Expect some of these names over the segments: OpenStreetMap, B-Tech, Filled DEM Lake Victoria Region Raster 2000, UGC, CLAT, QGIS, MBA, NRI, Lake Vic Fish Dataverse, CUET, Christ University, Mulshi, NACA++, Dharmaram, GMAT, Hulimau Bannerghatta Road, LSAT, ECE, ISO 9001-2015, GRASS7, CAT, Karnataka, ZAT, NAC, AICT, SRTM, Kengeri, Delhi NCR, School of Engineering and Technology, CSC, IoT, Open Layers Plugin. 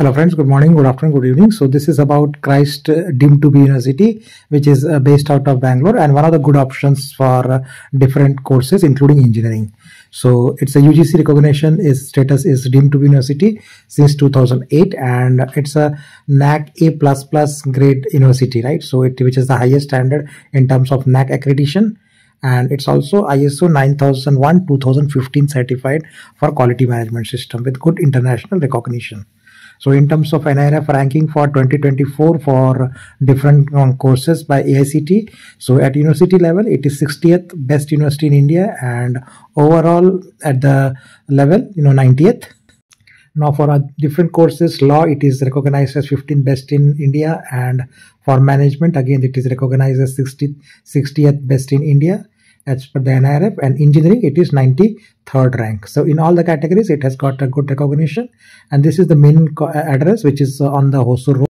Hello friends, good morning, good afternoon, good evening. So this is about Christ Deemed to be University, which is based out of Bangalore and one of the good options for different courses including engineering. So it's a UGC recognition, its status is Deemed to be University since 2008 and it's a NAC A++ grade university, right? So which is the highest standard in terms of NAC accreditation. And it's also ISO 9001-2015 certified for quality management system with good international recognition. So in terms of NIRF ranking for 2024 for different courses by AICT, so at university level it is 60th best university in India and overall at the level 90th. Now for different courses, law, it is recognized as 15th best in India, and for management again it is recognized as 60th best in India as per the NIRF, and engineering it is 93rd rank. So in all the categories it has got a good recognition, and this is the main address which is on the Hosur Road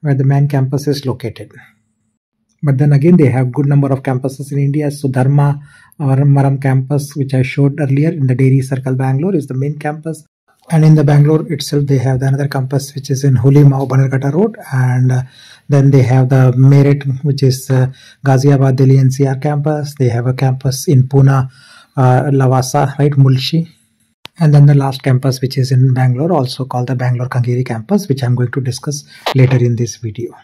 where the main campus is located. But then again they have good number of campuses in India. So Dharmaram campus, which I showed earlier in the Dairy Circle Bangalore, is the main campus. And in the Bangalore itself, they have another campus which is in Hulimau Bannerghatta Road, and then they have the Merit, which is Ghaziabad Delhi NCR campus. They have a campus in Pune, Lavasa, right, Mulshi. And then the last campus which is in Bangalore, also called the Bangalore Kengeri campus, which I'm going to discuss later in this video.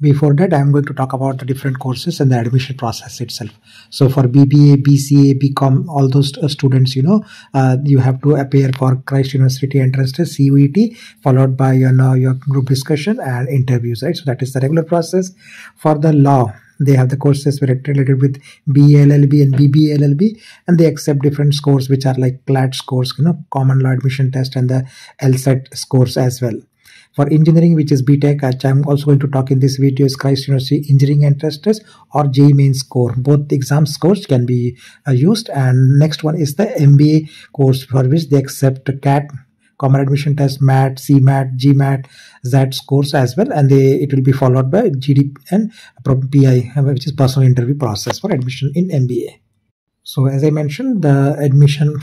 Before that, I am going to talk about the different courses and the admission process itself. So for BBA, BCA, BCom, all those students, you have to appear for Christ University entrance test, CUET, followed by your group discussion and interviews, right? So that is the regular process. For the law, they have the courses related with BA, LLB and BBA, LLB, and they accept different scores which are like CLAT scores, common law admission test, and the LSAT scores as well. For engineering, which is B-Tech, which I'm also going to talk in this video, is Christ University Engineering Entrance Test or JEE Main score. Both exam scores can be used. And next one is the MBA course, for which they accept CAT, Common Admission Test, MAT, CMAT, GMAT, ZAT scores as well. And it will be followed by GD and PI, which is personal interview process for admission in MBA. So as I mentioned, the admission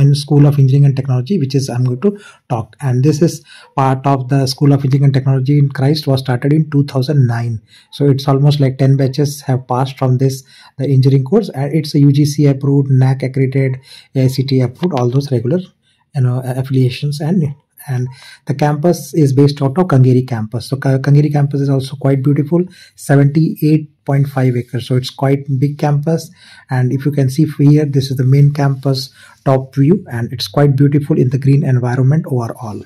in School of Engineering and Technology, which is I'm going to talk, and this is part of the School of Engineering and Technology in Christ, was started in 2009. So it's almost like 10 batches have passed from the engineering course, and it's a UGC approved, NAC accredited, AICT approved, all those regular affiliations. And the campus is based out of Kengeri campus. So Kengeri campus is also quite beautiful, 78.5 acres. So it's quite big campus, and if you can see here, this is the main campus top view, and it's quite beautiful in the green environment overall.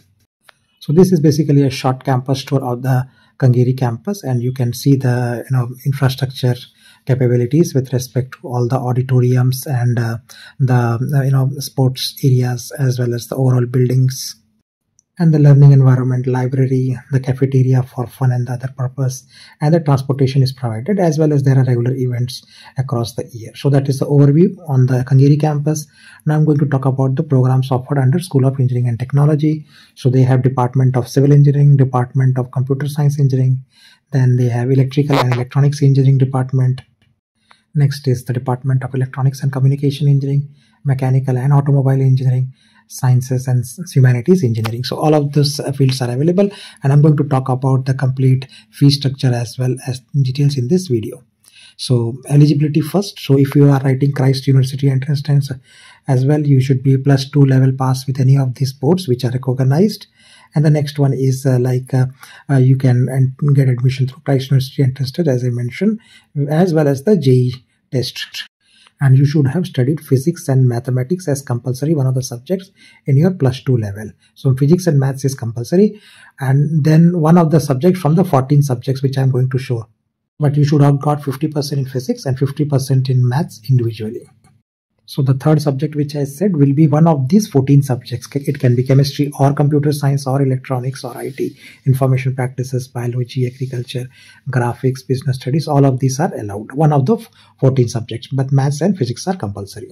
So this is basically a short campus tour of the Kengeri campus, and you can see the infrastructure capabilities with respect to all the auditoriums and the sports areas, as well as the overall buildings and the learning environment, library, the cafeteria for fun and the other purpose, and the transportation is provided, as well as there are regular events across the year. So that is the overview on the Kengeri campus. Now I'm going to talk about the programs offered under School of Engineering and Technology. So they have Department of Civil Engineering, Department of Computer Science Engineering, then they have Electrical and Electronics Engineering Department. Next is the Department of Electronics and Communication Engineering, Mechanical and Automobile Engineering, Sciences and Humanities Engineering. So all of those fields are available, and I'm going to talk about the complete fee structure as well as details in this video. So eligibility first. So if you are writing Christ University entrance test as well, you should be +2 level pass with any of these boards which are recognized. And the next one is you can get admission through Christ University entrance test, as I mentioned, as well as the JEE test. And you should have studied physics and mathematics as compulsory one of the subjects in your +2 level. So physics and maths is compulsory, and then one of the subjects from the 14 subjects which I am going to show. But you should have got 50% in physics and 50% in maths individually. So the third subject which I said will be one of these 14 subjects. It can be chemistry or computer science or electronics or IT, information practices, biology, agriculture, graphics, business studies. All of these are allowed. One of the 14 subjects, but maths and physics are compulsory.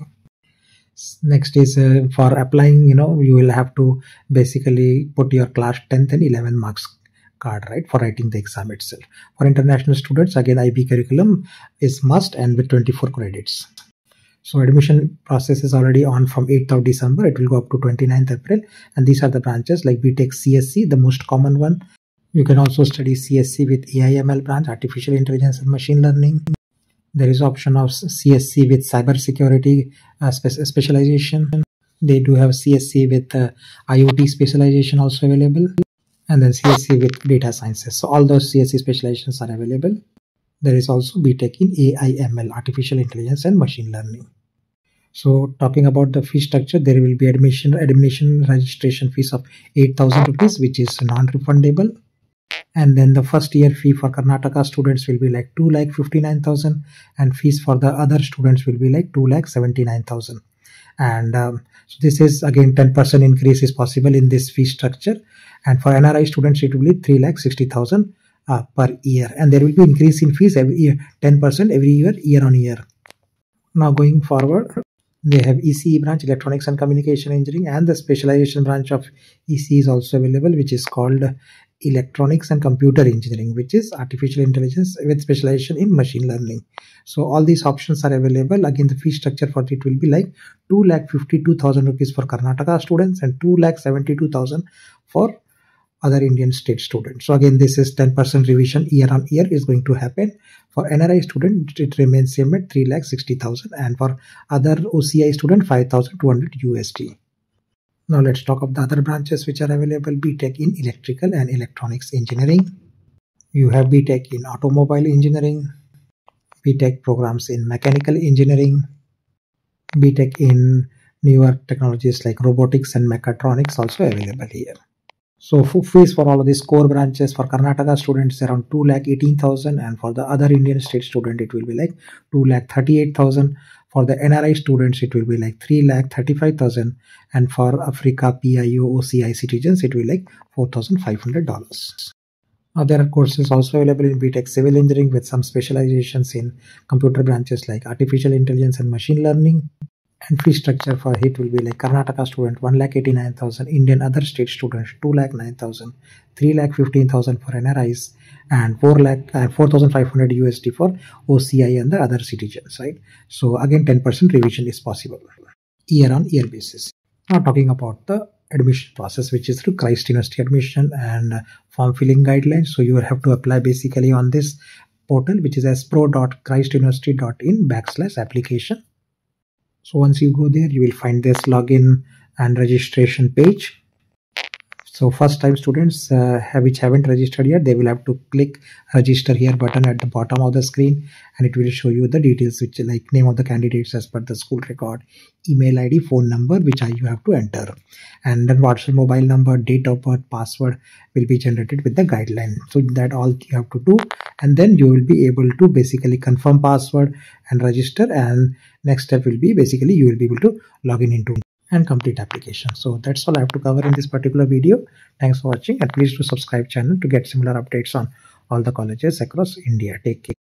Next is for applying, you will have to basically put your class 10th and 11th marks card, right, for writing the exam itself. For international students, again, IB curriculum is must and with 24 credits. So admission process is already on from 8th of December. It will go up to 29th April. And these are the branches like B-Tech CSC, the most common one. You can also study CSC with AIML branch, Artificial Intelligence and Machine Learning. There is option of CSC with cybersecurity specialization. They do have CSC with IoT specialization also available. And then CSC with data sciences. So all those CSC specializations are available. There is also B-Tech in AIML, Artificial Intelligence and Machine Learning. So talking about the fee structure, there will be admission registration fees of 8,000 rupees, which is non-refundable. And then the first year fee for Karnataka students will be like 2,59,000 and fees for the other students will be like 2,79,000. And so this is again 10% increase is possible in this fee structure. And for NRI students, it will be 3,60,000 per year. And there will be increase in fees every year, 10% every year, year on year. Now going forward, they have ECE branch, Electronics and Communication Engineering, and the specialization branch of ECE is also available, which is called Electronics and Computer Engineering, which is Artificial Intelligence with specialization in Machine Learning. So all these options are available. Again, the fee structure for it will be like 2,52,000 rupees for Karnataka students and 2,72,000 for other Indian state students. So again, this is 10% revision year on year is going to happen. For NRI student, it remains same at 3,60,000 and for other OCI student, 5,200 USD. Now let's talk of the other branches which are available. B-Tech in Electrical and Electronics Engineering. You have B-Tech in Automobile Engineering, B-Tech programs in Mechanical Engineering, B-Tech in newer technologies like Robotics and Mechatronics also available here. So fees for all of these core branches for Karnataka students around 2,18,000 and for the other Indian state student it will be like 2,38,000. For the NRI students it will be like 3,35,000 and for Africa, PIO, OCI citizens it will be like $4,500. Now there are courses also available in B-Tech Civil Engineering with some specializations in computer branches like Artificial Intelligence and Machine Learning. And fee structure for it will be like Karnataka student 1,89,000, Indian other state students 2,09,000, 3,15,000 for NRIs and 4,500 USD for OCI and the other citizens, right? So again 10% revision is possible year on year basis. Now talking about the admission process, which is through Christ University admission and form filling guidelines. So you will have to apply basically on this portal, which is aspro.christuniversity.in/application. So once you go there, you will find this login and registration page. So first time students which haven't registered yet, they will have to click register here button at the bottom of the screen and it will show you the details which like name of the candidates as per the school record, email ID, phone number which you have to enter. And then WhatsApp mobile number, date of birth, password will be generated with the guideline. So that all you have to do and then you will be able to basically confirm password and register and next step will be basically you will be able to log in into and complete application. So that's all I have to cover in this particular video. Thanks for watching and please do subscribe channel to get similar updates on all the colleges across India. Take care.